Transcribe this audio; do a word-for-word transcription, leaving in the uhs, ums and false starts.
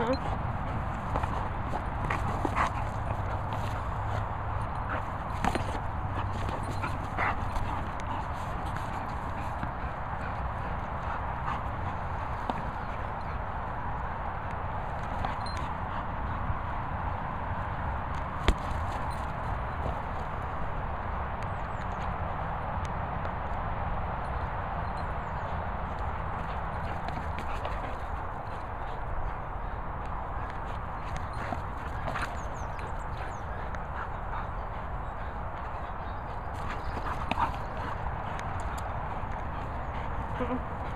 Huh? Mm-hmm.